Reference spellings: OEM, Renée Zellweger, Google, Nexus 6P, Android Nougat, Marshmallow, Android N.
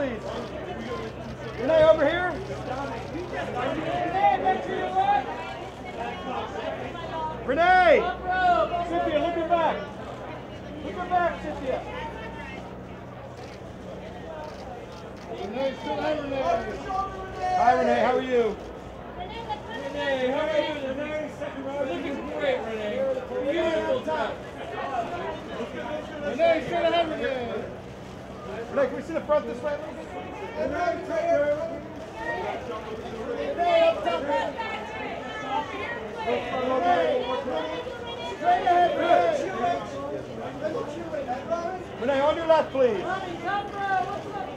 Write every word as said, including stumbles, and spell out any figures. please. Renee, over here. Renee, make sure you're left. Renee! Cynthia, look her back. Look her back, Cynthia. Renee, sit down, Renee. Hi, Renee, how are you? Renee, how are you? Renee, looking great, Renee. Beautiful time. Renee, sit down, Renee. Renee, can we sit up front this way? Renee, take her. Renee, up top. Straight ahead, Renee. Renee, on your left, please.